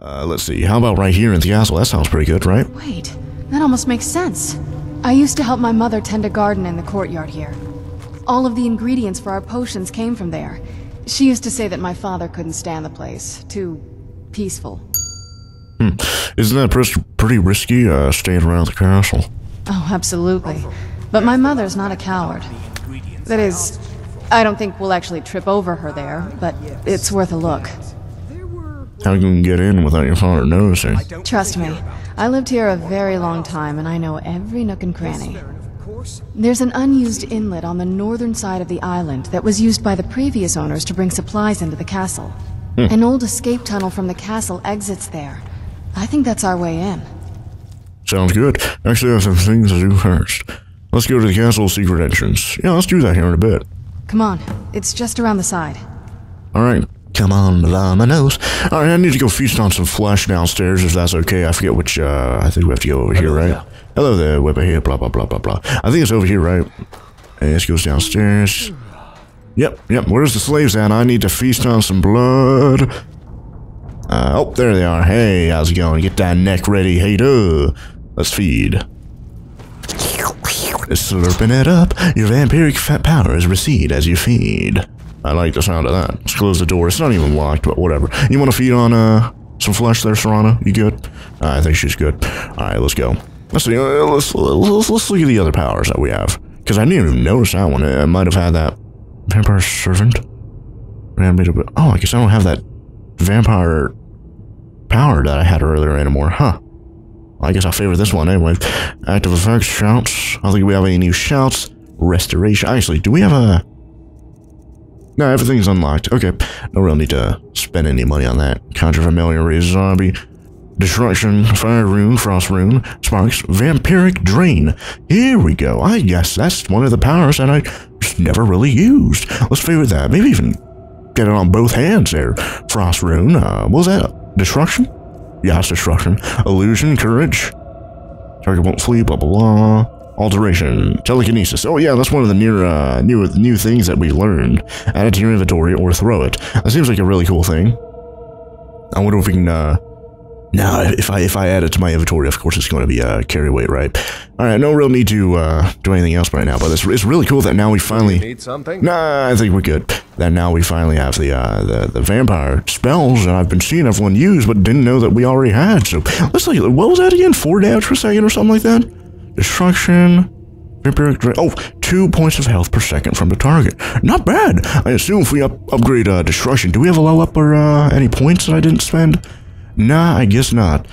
Let's see, how about right here in the castle? That sounds pretty good, right? Wait, that almost makes sense. I used to help my mother tend a garden in the courtyard here. All of the ingredients for our potions came from there. She used to say that my father couldn't stand the place. Too peaceful. Hmm. Isn't that pretty risky, staying around the castle? Oh, absolutely. But my mother's not a coward. That is, I don't think we'll actually trip over her there, but it's worth a look. How can you get in without your father noticing? Trust me, I lived here a very long time and I know every nook and cranny. There's an unused inlet on the northern side of the island that was used by the previous owners to bring supplies into the castle. An old escape tunnel from the castle exits there. I think that's our way in. Sounds good. Actually, I have some things to do first. Let's go to the castle's secret entrance. Yeah, let's do that here in a bit. Come on. It's just around the side. Alright. Come on, my nose. Alright, I need to go feast on some flesh downstairs, if that's okay. I forget which, I think we have to go over here, right? Yeah. Hello there, we're here, blah, blah, blah, blah, blah. I think it's over here, right? And this goes downstairs. Yep. Where's the slaves at? I need to feast on some blood. Oh, there they are. Hey, how's it going? Get that neck ready, hater. Let's feed. Slurping it up. Your vampiric fat powers recede as you feed. I like the sound of that. Let's close the door. It's not even locked, but whatever. You want to feed on some flesh there, Serana? You good? I think she's good. All right, let's go. Let's see. Let's look at the other powers that we have, because I didn't even notice that one. I might have had that vampire servant. Oh, I guess I don't have that vampire power that I had earlier anymore, huh? I guess I'll favor this one anyway. Active effects, shouts. I don't think we have any new shouts. Restoration. Actually, do we have a... No, everything's unlocked. Okay. No real need to spend any money on that. Conjure Familiar, Raise Zombie, Destruction, Fire Rune, Frost Rune, Sparks, Vampiric Drain. Here we go. I guess that's one of the powers that I just never really used. Let's favor that. Maybe even get it on both hands there. Frost Rune. What was that? Destruction? Yeah, it's Destruction. Illusion, Courage. Target won't flee, blah, blah, blah. Alteration, telekinesis. Oh yeah, that's one of the new things that we learned. Add it to your inventory or throw it. That seems like a really cool thing. I wonder if we can. Now, if I add it to my inventory, of course it's going to be carry weight, right? All right, no real need to do anything else right now. But it's really cool that now we finally need something. Nah, I think we're good. That now we finally have the vampire spells that I've been seeing everyone use, but didn't know that we already had. So let's like, what was that again? 4 damage per second or something like that. Destruction, vampiric drain. Oh, 2 points of health per second from the target. Not bad. I assume if we upgrade destruction, do we have a level up or any points that I didn't spend? Nah, I guess not.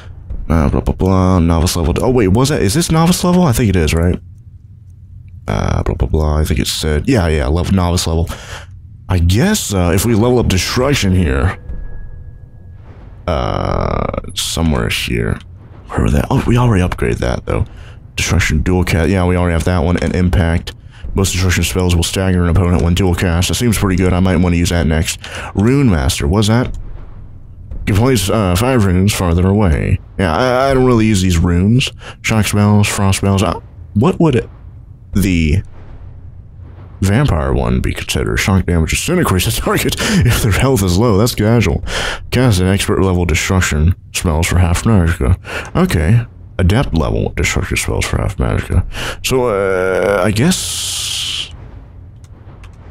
Blah blah blah. Novice level. Oh wait, was that? Is this novice level? I think it is, right? Blah blah blah. I think it said. Yeah. Novice level. I guess if we level up destruction here, somewhere here. Where was that? Oh, we already upgraded that though. Destruction dual cast, yeah, we already have that one, and impact. Most destruction spells will stagger an opponent when dual cast. That seems pretty good. I might want to use that next. Rune Master, what's that? You can place 5 runes farther away. Yeah, I don't really use these runes. Shock spells, frost spells. What would the vampire one be considered? Shock damage disintegrates the target if their health is low. That's casual. Cast an expert level destruction spells for half magica. Okay. Adept level destructive spells for half magica. So, I guess...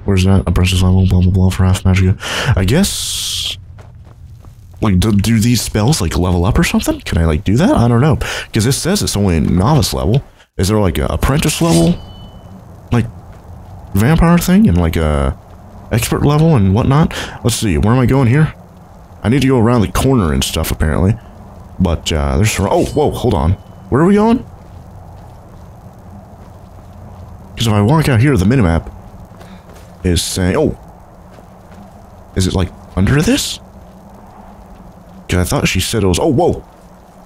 Where's that? Apprentice level, blah, blah, blah, for half magica. I guess... Like, do these spells, like, level up or something? Can I, like, do that? I don't know. Because this says it's only novice level. Is there, like, an apprentice level? Like, vampire thing? And, like, a expert level and whatnot? Let's see. Where am I going here? I need to go around the corner and stuff, apparently. But, there's... Oh, whoa, hold on. Where are we going? Because if I walk out here, the minimap is saying... Oh! Is it, like, under this? Because I thought she said it was... Oh, whoa!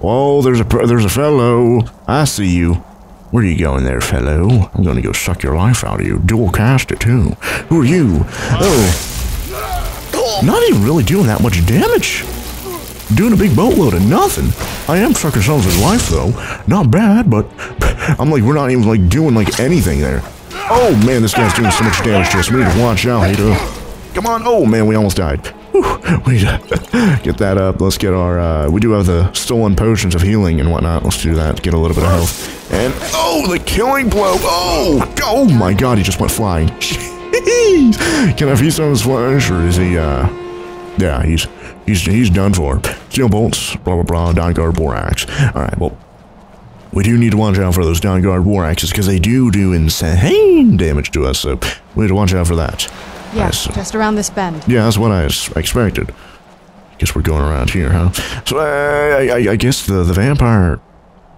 Whoa, there's a fellow! I see you. Where are you going there, fellow? I'm gonna go suck your life out of you. Dual cast it, too. Who are you? Oh! Not even really doing that much damage! Doing a big boatload of nothing. I am sucking some of his life though. Not bad, but I'm like, we're not even like doing like anything there. Oh man, this guy's doing so much damage to us. We need to watch out, hater. Come on. Oh man, we almost died. Whew. We get that up. Let's get our, we do have the stolen potions of healing and whatnot. Let's do that to get a little bit of health. And, oh, the killing blow. Oh, oh my god, he just went flying. Jeez. Can I feed some of his flesh, or is he, yeah, he's done for. Steel bolts, blah, blah, blah, Dawnguard war axe. All right, well, we do need to watch out for those Dawnguard war axes, because they do insane damage to us, so we need to watch out for that. Yeah, right, so just around this bend. Yeah, that's what I expected. Guess we're going around here, huh? So I guess the vampire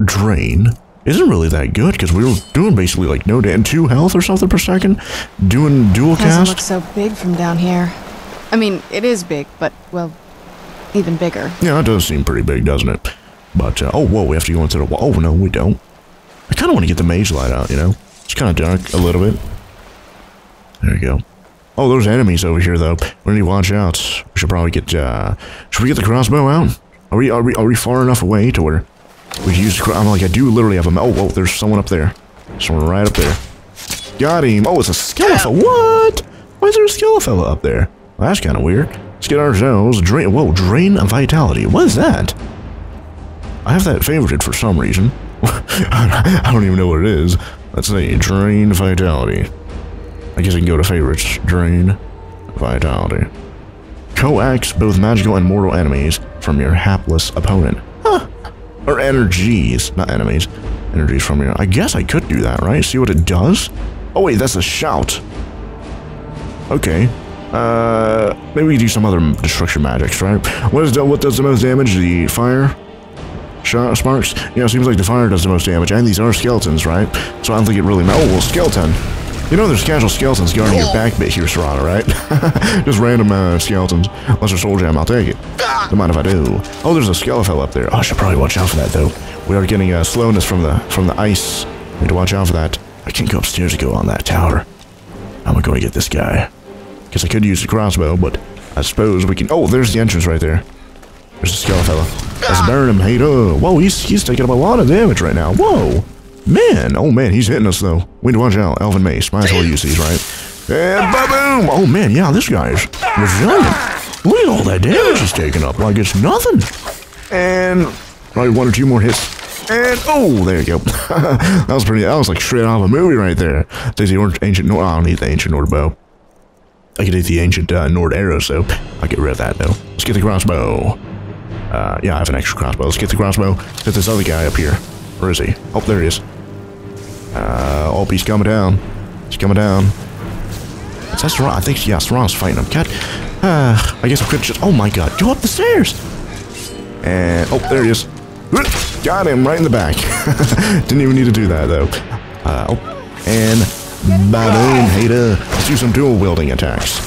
drain isn't really that good, because we were doing basically like no damage, 2 health or something per second, doing dual cast. It doesn't look so big from down here. I mean, it is big, but well, even bigger. Yeah, it does seem pretty big, doesn't it? But oh, whoa, we have to go into the wall. Oh no, we don't. I kind of want to get the mage light out, you know. It's kind of dark a little bit. There we go. Oh, those enemies over here, though. We need to watch out. We should probably get, should we get the crossbow out? Are we far enough away to where we can use the crossbow? I'm like, I do literally have a, oh, whoa, there's someone up there. Someone right up there. Got him. Oh, it's a skeleton. What? Why is there a skeleton up there? Well, that's kind of weird. Let's get ourselves drain, whoa, drain of vitality. What is that? I have that favorited for some reason. I don't even know what it is. Let's see, drain vitality. I guess I can go to favorites. Drain vitality. Coax both magical and mortal enemies from your hapless opponent. Huh. Or energies, not enemies. Energies from your... I guess I could do that, right? See what it does? Oh wait, that's a shout. Okay. Maybe we do some other destruction magics, right? What does the most damage? The fire? Shot sparks? Yeah, it seems like the fire does the most damage. And these are skeletons, right? So I don't think it really matters. Oh, well, skeleton. You know there's casual skeletons guarding your back bit here, Serana, right? Just random skeletons. Unless there's soul jam, I'll take it. Don't mind if I do. Oh, there's a skeleton up there. Oh, I should probably watch out for that, though. We are getting slowness from the ice. We need to watch out for that. I can't go upstairs to go on that tower. I'm going to get this guy. Because I could use the crossbow, but I suppose we can... Oh, there's the entrance right there. There's the skeleton. Let's burn him, hey, oh. Whoa, he's taking up a lot of damage right now. Whoa. Man, oh man, he's hitting us though. We need to watch out, Elven Mace. Might as well use these, right? And ba-boom! Oh man, yeah, this guy's resilient. Look at all that damage he's taking up, like it's nothing. And probably 1 or 2 more hits. And oh, there you go. That was pretty, that was like straight out of a movie right there. There's the ancient Nord, I don't need the ancient Nord bow. I could eat the ancient Nord arrow, so I'll get rid of that though. Let's get the crossbow. Yeah, I have an extra crossbow. Let's get the crossbow. Get this other guy up here. Where is he? Oh, there he is. Oh, he's coming down. He's coming down. Is that Serana? I think, yeah, Serana's fighting him. Cat. I guess I could just... Oh, my God. Go up the stairs! And... Oh, there he is. Got him right in the back. Didn't even need to do that, though. Oh. And... Ba-boom, hater. Let's do some dual-wielding attacks.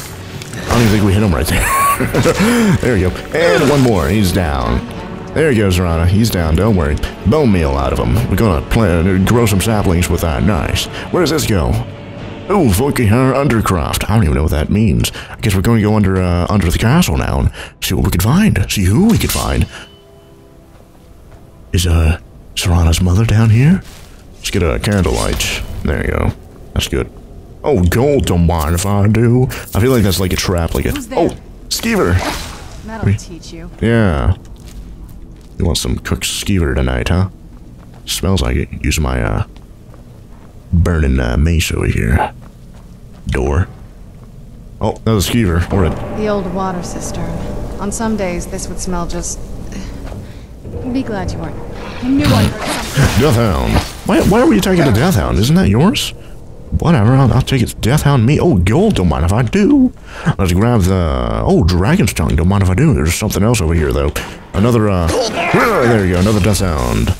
I don't even think we hit him right there. There you go. And one more. He's down. There he goes, Serana. He's down, don't worry. Bone meal out of him. We're gonna plant, grow some saplings with that. Nice. Where does this go? Oh, Volkihar Undercroft. I don't even know what that means. I guess we're going to go under the castle now and see what we can find. See who we can find. Is, Serana's mother down here? Let's get a candlelight. There you go. That's good. Oh, gold, don't mind if I do. I feel like that's like a trap. Like a... Oh, Skeever! That'll teach you. Yeah. You want some cooked skeever tonight, huh? Smells like it. Use my, burning, mace over here. Door. Oh, that was a skeever. Or a... The old water cistern. On some days, this would smell just... Be glad you weren't. I knew I heard. Deathhound. Why were you taking the Deathhound? Isn't that yours? Whatever, I'll take it. Deathhound me. Oh, gold, don't mind if I do. Let's grab the... Oh, dragon's tongue, don't mind if I do. There's something else over here, though. Another, there you go, another Deathhound.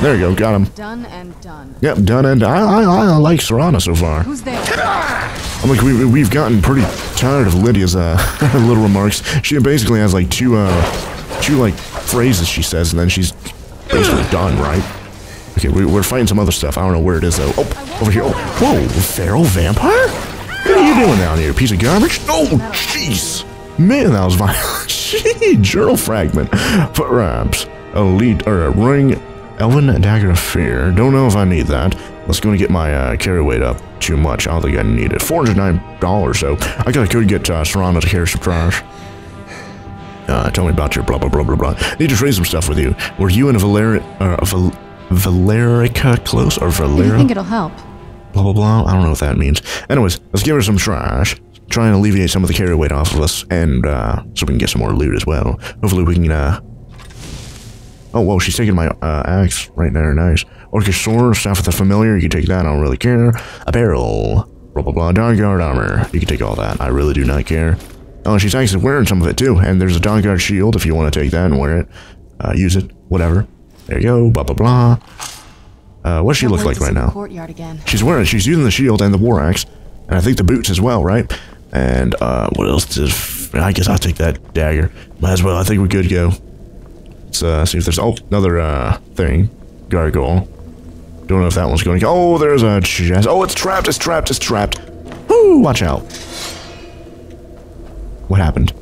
There you go, got him. Done and done. Yep, done and done. I like Serana so far. Who's there? I'm like, we've gotten pretty tired of Lydia's, little remarks. She basically has, like, two, like, phrases she says, and then she's basically done, right? Okay, we're fighting some other stuff. I don't know where it is, though. Oh, over here. Oh, whoa, feral vampire? What are you doing down here, piece of garbage? Oh, jeez. Man, that was violent. Gee, journal fragment. Foot wraps. Elite, ring. Elven dagger of fear. Don't know if I need that. Let's go and get my carry weight up too much. I don't think I need it. $409, so I could get Serana to carry some trash. Tell me about your blah, blah, blah, blah, blah. Need to trade some stuff with you. Were you and Valerica close? Or Valera? I think it'll help. Blah, blah, blah. I don't know what that means. Anyways, let's give her some trash. Try and alleviate some of the carry weight off of us. And so we can get some more loot as well. Hopefully we can... Oh, whoa, she's taking my axe right there. Nice. Orcish sword, staff with the familiar. You can take that. I don't really care. A barrel. Blah, blah, blah. Dawnguard armor. You can take all that. I really do not care. Oh, she's actually wearing some of it, too. And there's a Dawnguard shield if you want to take that and wear it. Use it. Whatever. There you go. Blah, blah, blah. What's she look like right now? Courtyard again. She's using the shield and the war axe. And I think the boots as well, right? And, what else does... I guess I'll take that dagger. Might as well. I think we could go. Let's, see if there's... Oh, another, thing. Gargoyle. Don't know if that one's going to go... Oh, there's a chest. Oh, it's trapped. It's trapped. It's trapped. Woo! Watch out. What happened?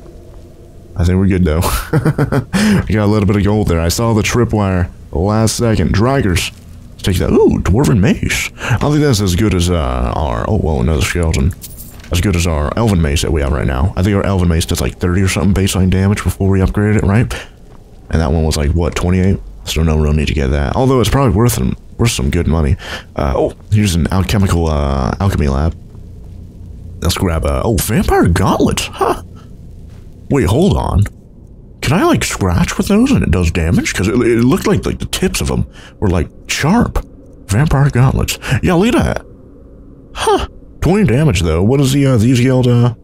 I think we're good though. I got a little bit of gold there. I saw the tripwire last second. Draugrs. Let's take that. Ooh, dwarven mace. I think that's as good as our... Oh, well, another skeleton. As good as our elven mace that we have right now. I think our elven mace does like 30 or something baseline damage before we upgrade it, right? And that one was like, what, 28? So no real need to get that. Although it's probably worth some good money. Oh, here's an alchemy lab. Let's grab a... Oh, vampire gauntlets. Huh. Wait, hold on. Can I, like, scratch with those and it does damage? Because it looked like the tips of them were, like, sharp. Vampire gauntlets. Yeah, look at that. Huh. 20 damage, though. What is the, these yelled, what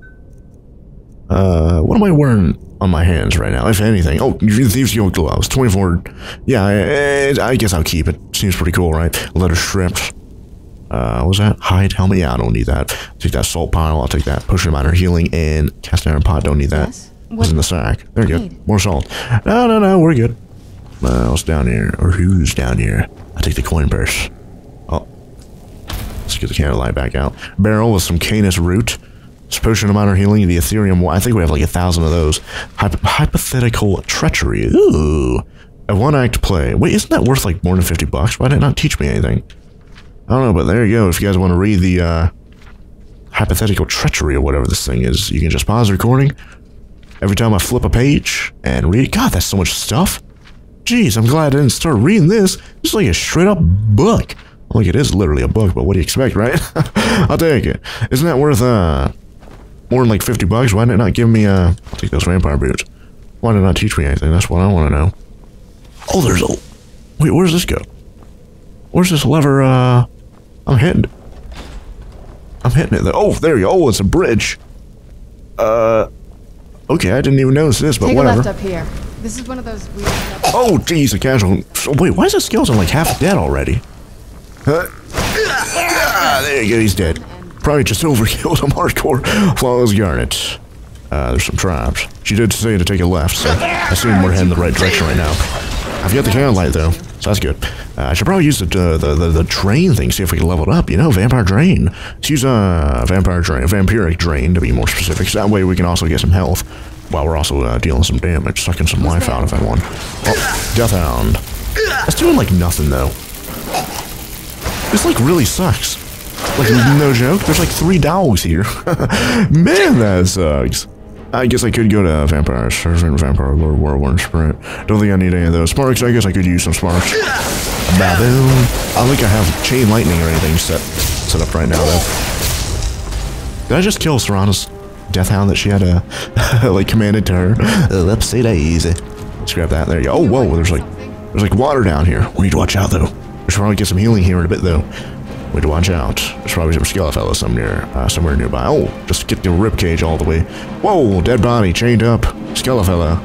am I wearing on my hands right now, if anything? Oh, Thieves Guild gloves, 24. Yeah, I guess I'll keep it. Seems pretty cool, right? Leather strips. What was that? Hide helmet? Yeah, I don't need that. I'll take that salt pile. I'll take that potion of minor healing and cast iron pot. Don't need that. Yes. What's in the sack? There you go. More salt. No, no, no. We're good. What's down here? Or who's down here? I take the coin purse. Oh. Let's get the candlelight back out. Barrel with some Canis root. This potion of minor healing. The Ethereum. I think we have like 1,000 of those. Hypothetical treachery. Ooh. A one-act play. Wait, isn't that worth like more than $50? Why did it not teach me anything? I don't know, but there you go. If you guys want to read the hypothetical treachery or whatever this thing is, you can just pause the recording. Every time I flip a page and read, God, that's so much stuff. Jeez, I'm glad I didn't start reading this. It's like a straight up book. Like, it is literally a book, but what do you expect, right? I'll take it. Isn't that worth more than like $50? Why did it not give me I'll take those vampire boots. Why did it not teach me anything? That's what I want to know. Oh, there's a... Wait, where does this go? Where's this lever? I'm hitting it though. Oh, there you go. Oh, it's a bridge. Okay, I didn't even notice this, but whatever. Take a left up here. This is one of those weird... Oh, geez, a casual... Oh, wait, why is this skeleton like half dead already? Huh? Ah, there you go, he's dead. Probably just overkilled him hardcore. Flawless Garnet. There's some traps. She did say to take a left, so I assume we're heading the right direction right now. I've got the candlelight though, so that's good. I should probably use the drain thing, see if we can level it up, you know, vampire drain. Let's use vampire drain, vampiric drain to be more specific, so that way we can also get some health while we're also dealing some damage, sucking some life out of everyone. Oh, Death Hound. That's doing like nothing though. This like really sucks. Like, no joke, there's like 3 dogs here. Man, that sucks. I guess I could go to Vampire Servant, Vampire Lord, Warworn Sprint. Don't think I need any of those. Sparks, I guess I could use some sparks. Baboon. I don't think I have chain lightning or anything set up right now, though. Did I just kill Serana's Death Hound that she had, like, commanded to her? Let's say that easy. Let's grab that. There you go. Oh, whoa, there's like water down here. We need to watch out, though. We should probably get some healing here in a bit, though. We need to watch out. There's probably some skelefellas somewhere nearby. Oh, just get the ribcage all the way. Whoa, dead body, chained up. Skelefella.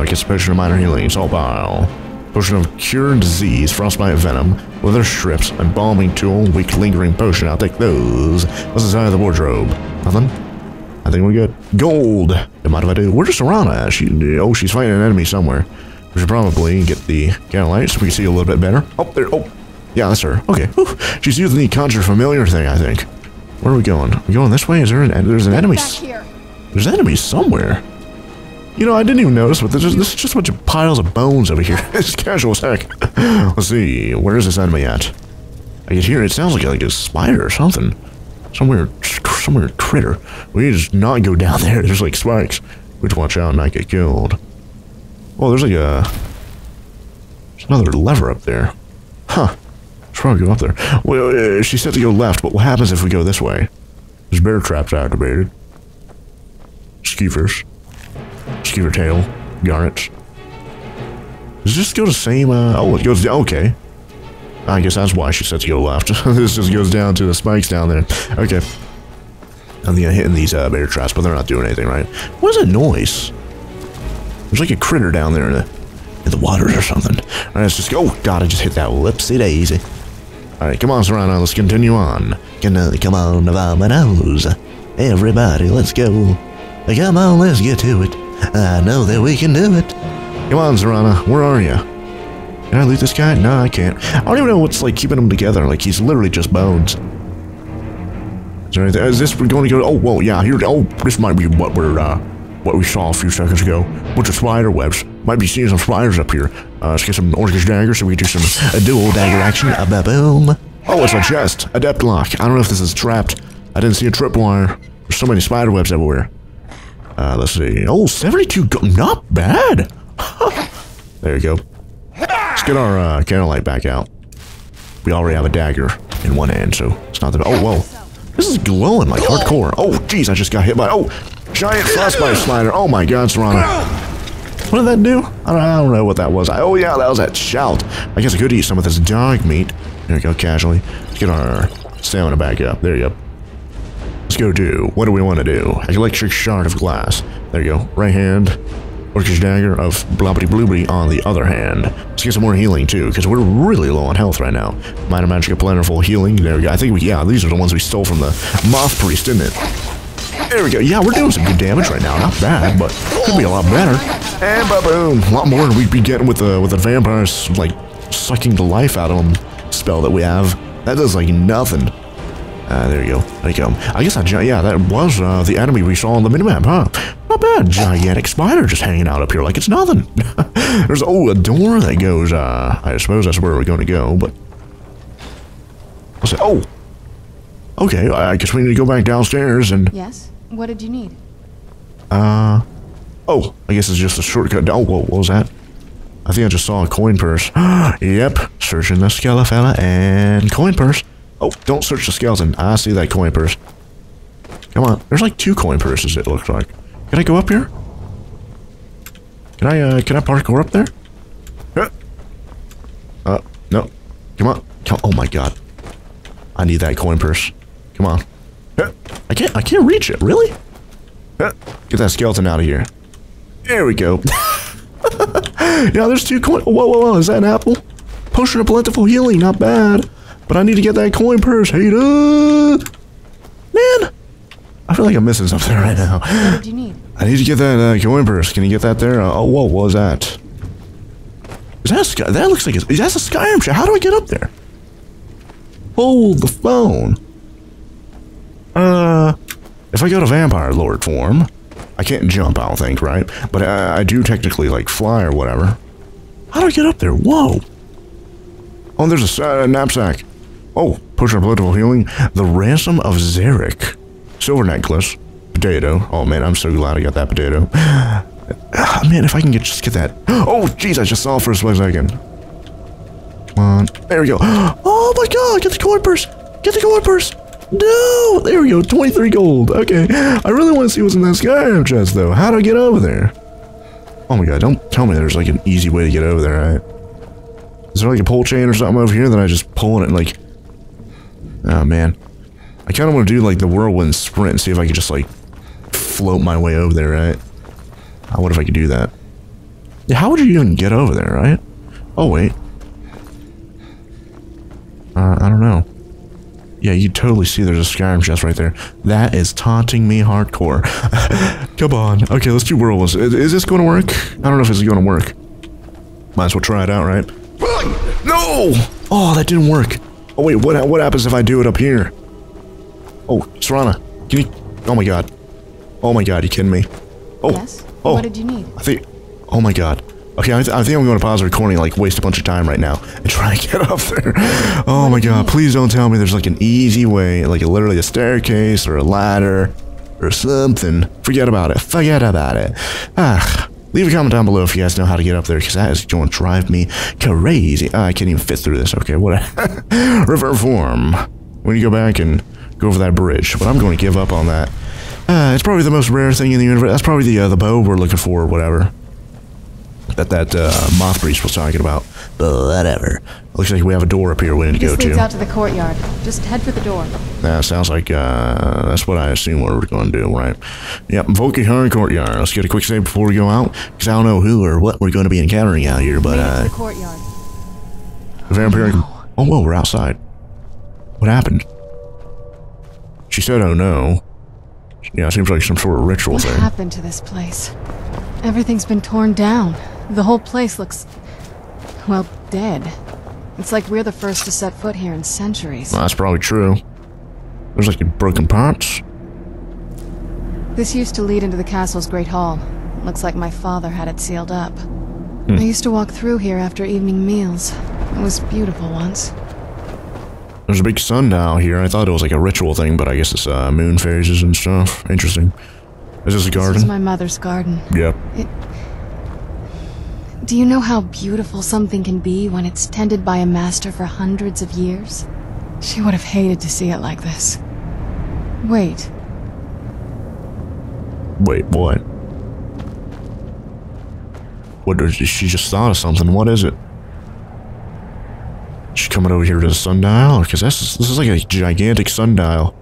We get a potion of minor healing, salt bile. Potion of cure disease, frostbite venom, leather strips, embalming tool, weak lingering potion. I'll take those. What's inside the wardrobe? Nothing? I think we're good. Gold! Don't mind if I do. Where's Serana? She's fighting an enemy somewhere. We should probably get the candlelight so we can see a little bit better. Oh, there. Oh. Yeah, that's her. Okay. Whew. She's using the conjure familiar thing, I think. Where are we going? Are we going this way? Is there there's an enemy? There's enemies somewhere. You know, I didn't even notice, but there's just a bunch of piles of bones over here. It's casual as heck. Let's see. Where is this enemy at? I can hear it. Sounds like a spider or something. Some weird critter. We need to not go down there. There's like spikes. We just watch out and not get killed. Oh, there's like a... There's another lever up there. Huh. Should probably go up there. Well, she said to go left, but what happens if we go this way? There's bear traps activated. Skeevers. Skeever tail. Garnets. Does this go the same, oh, it goes, okay. I guess that's why she said to go left. This just goes down to the spikes down there. Okay. I'm hitting these bear traps, but they're not doing anything, right? What is that noise? There's like a critter down there in the waters or something. All right, let's just go. Oh, God, I just hit that lipsy daisy. All right, come on, Serana, let's continue on. Come on, Vamanos. Everybody, let's go. Come on, let's get to it. I know that we can do it. Come on, Serana, where are you? Can I loot this guy? No, I can't. I don't even know what's like keeping him together. Like, he's literally just bones. Is this going to go? Oh, whoa, yeah. Here, oh, this might be what we saw a few seconds ago. Bunch of spider webs. Might be seeing some spiders up here. Let's get some Orcish dagger so we do some dual dagger action. Ba-boom. Oh, it's a chest. Adept lock. I don't know if this is trapped. I didn't see a tripwire. There's so many spider webs everywhere. Let's see. Oh, 72. Not bad. There you go. Let's get our candlelight back out. We already have a dagger in one hand, so it's not that bad. Oh, whoa. This is glowing like hardcore. Oh, jeez, I just got hit by... Oh, giant frostbite slider. Oh, my God, Serana. What did that do? I don't know what that was. Oh, yeah, that was that shout. I guess I could eat some of this dog meat. There we go, casually. Let's get our stamina back up. There you go. Let's go do... What do we want to do? An electric shard of glass. There you go. Right hand. Orcish dagger of blobbity bloobity on the other hand. Let's get some more healing too, because we're really low on health right now. Minor magic, plentiful healing. There we go. I think we, yeah, these are the ones we stole from the moth priest, didn't it? There we go. Yeah, we're doing some good damage right now. Not bad, but could be a lot better. And ba-boom, a lot more than we'd be getting with the vampires like sucking the life out of them spell that we have. That does like nothing. There you go. There you go. I guess yeah, that was the enemy we saw on the minimap, huh? Not bad. Gigantic spider just hanging out up here like it's nothing. There's, oh, a door that goes, I suppose that's where we're going to go, but... I'll say, oh! Okay, I guess we need to go back downstairs and... Yes? What did you need? Oh, I guess it's just a shortcut. Oh, whoa, what was that? I think I just saw a coin purse. Yep, searching the Skelefella and coin purse. Oh, don't search the skeleton. I see that coin purse. Come on. There's like two coin purses, it looks like. Can I go up here? Can I parkour up there? No. Come on. Come, oh my God. I need that coin purse. Come on. I can't reach it, really? Get that skeleton out of here. There we go. Yeah, there's two coin. Whoa, is that an apple? Potion of plentiful healing, not bad. But I need to get that coin purse, hater! Man! I feel like I'm missing something right now. What did you need? I need to get that coin purse. Can you get that there? Oh, whoa, what was that? Is that a Sky? That looks like that's a Skyrim shot. How do I get up there? Hold the phone. If I go to Vampire Lord form, I can't jump, I don't think, right? But I do technically, like, fly or whatever. How do I get up there? Whoa! Oh, there's a knapsack. Oh, push our political healing. The Ransom of Zarek. Silver necklace. Potato. Oh, man, I'm so glad I got that potato. Man, if I can just get that. Oh, jeez, I just saw it for a split second. Come on. There we go. Oh, my God, get the coin purse. Get the coin purse. No. There we go, 23 gold. Okay. I really want to see what's in that Skyrim chest, though. How do I get over there? Oh, my God, don't tell me there's, like, an easy way to get over there, right? Is there like a pole chain or something over here that I just pull on it and like... Oh, man. I kind of want to do like the whirlwind sprint and see if I can just like float my way over there, right? I wonder if I could do that. Yeah, how would you even get over there, right? Oh, wait. I don't know. Yeah, you totally see there's a Skyrim chest right there. That is taunting me hardcore. Come on. Okay, let's do whirlwinds. Is this going to work? I don't know if this is going to work. Might as well try it out, right? No! Oh, that didn't work. Oh wait, what happens if I do it up here? Oh, Serana, can you? Oh my God. Oh my God, you kidding me? Oh. Yes. Oh. What did you need? I think. Oh my God. Okay, I think I'm going to pause the recording, like waste a bunch of time right now, and try and get up there. Oh my God, please don't tell me there's like an easy way, like literally a staircase or a ladder. or something. Forget about it. Forget about it. Ah. Leave a comment down below if you guys know how to get up there, because that is going to drive me crazy. Oh, I can't even fit through this. Okay, whatever. Revert form. When you go back and go over that bridge. But I'm going to give up on that. It's probably the most rare thing in the universe. That's probably the bow we're looking for or whatever. That moth breach was talking about. But whatever. Looks like we have a door up here we need to go to. This leads out to the courtyard. Just head for the door. That sounds like, that's what I assume we're going to do, right? Yep, Volkihar courtyard. Let's get a quick save before we go out, because I don't know who or what we're going to be encountering out here, but, the courtyard. Vampiric... Oh, whoa, we're outside. What happened? She said, oh, no. Yeah, it seems like some sort of ritual thing. What happened to this place? Everything's been torn down. The whole place looks... well, dead. It's like we're the first to set foot here in centuries. Well, that's probably true. There's like broken parts. This used to lead into the castle's great hall. Looks like my father had it sealed up. I used to walk through here after evening meals. It was beautiful once. There's a big sundial here. I thought it was like a ritual thing, but I guess it's moon phases and stuff. Interesting. Is this a garden? This is my mother's garden. Yep. Do you know how beautiful something can be when it's tended by a master for hundreds of years? She would have hated to see it like this. Wait. Wait, what? What did she just thought of something? What is it? She's coming over here to the sundial? Because this is like a gigantic sundial.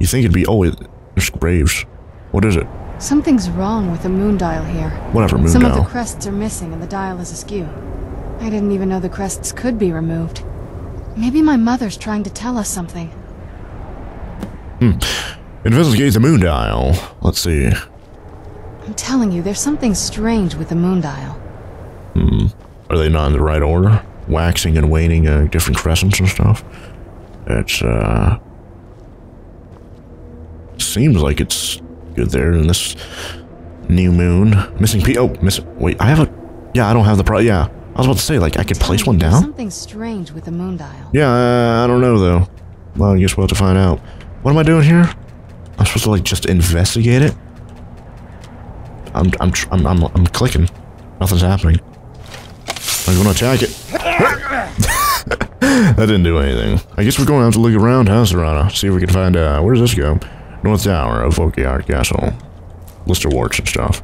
You think it'd be always... there's graves. What is it? Something's wrong with the moon dial here. Whatever moon dial. Some of the crests are missing and the dial is askew. I didn't even know the crests could be removed. Maybe my mother's trying to tell us something. Investigate the moon dial. Let's see. I'm telling you, there's something strange with the moon dial. Are they not in the right order? Waxing and waning different crescents and stuff? It's, seems like it's... good there in this new moon. Missing P. Wait, I have a... yeah, I don't have the yeah, I was about to say, like, I could place one down? Something strange with the moon dial. Yeah, I don't know, though. Well, I guess we'll have to find out. What am I doing here? I'm supposed to, like, just investigate it? I'm clicking. Nothing's happening. I'm gonna attack it. That didn't do anything. I guess we're gonna have to look around, huh, Serana? See if we can find, where does this go? North Tower of Volkihar Castle. List of warts and stuff.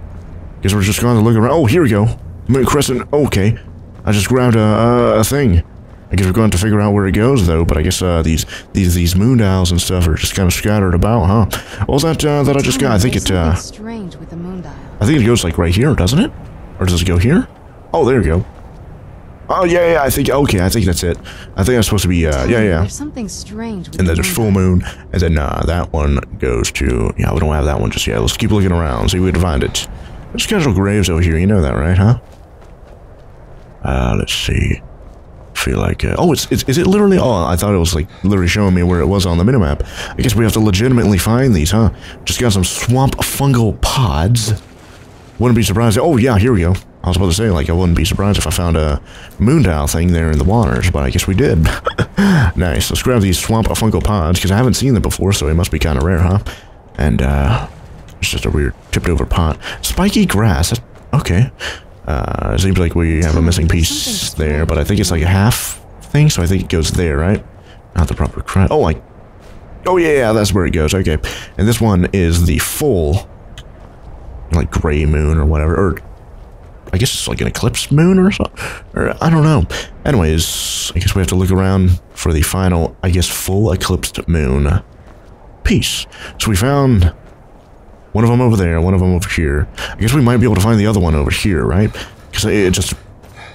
Guess we're just going to look around. Oh, here we go. Moon Crescent. Okay. I just grabbed a thing. I guess we're going to figure out where it goes, though. But I guess these moon dials and stuff are just kind of scattered about, huh? What was that that I just got? I think it strange with the moon dial. I think it goes like right here, doesn't it? Or does it go here? Oh, there we go. Oh yeah, yeah. I think okay. I think that's it. I think I'm supposed to be. Yeah, yeah. There's something strange. And then there's full moon, and then that one goes to. Yeah, we don't have that one just yet. Let's keep looking around, see if we can find it. There's casual graves over here. You know that, right? Huh? Let's see. Feel like oh, it's is it literally? Oh, I thought it was like literally showing me where it was on the minimap. I guess we have to legitimately find these, huh? Just got some swamp fungal pods. Wouldn't be surprised. Oh yeah, here we go. I was about to say, like, I wouldn't be surprised if I found a moon dial thing there in the waters, but I guess we did. Nice. Let's grab these swamp fungal pods, because I haven't seen them before, so they must be kind of rare, huh? And, it's just a weird tipped-over pot. Spiky grass. That's, okay. It seems like we have a missing piece there, but I think it's like a half thing, so I think it goes there, right? Not the proper crap. Oh, like... oh, yeah, that's where it goes. Okay. And this one is the full, like, gray moon or whatever, or... I guess it's like an eclipse moon or something, or I don't know. Anyways, I guess we have to look around for the final, I guess, full eclipsed moon piece. So we found one of them over there, one of them over here. I guess we might be able to find the other one over here, right? Because it's just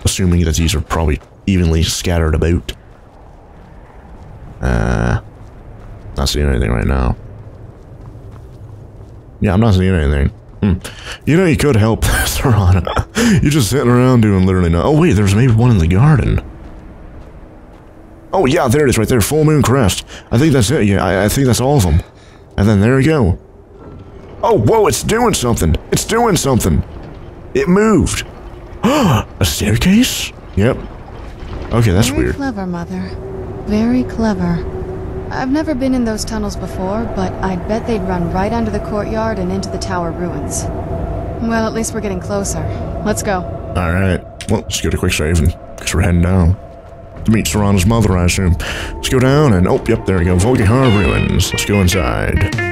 assuming that these are probably evenly scattered about. Not seeing anything right now. Yeah, I'm not seeing anything. You know, you could help, Serana. You're just sitting around doing literally nothing. Oh, wait, there's maybe one in the garden. Oh, yeah, there it is right there. Full moon crest. I think that's it. Yeah, I think that's all of them. And then there you go. Oh, whoa, it's doing something. It's doing something. It moved. A staircase? Yep. Okay, that's weird. Very clever, Mother. Very clever. I've never been in those tunnels before, but I'd bet they'd run right under the courtyard and into the tower ruins. Well, at least we're getting closer. Let's go. Alright. Well, let's get a quick save because we're heading down. To meet Serana's mother, I assume. Let's go down and... oh, yep, there we go. Volkihar ruins. Let's go inside.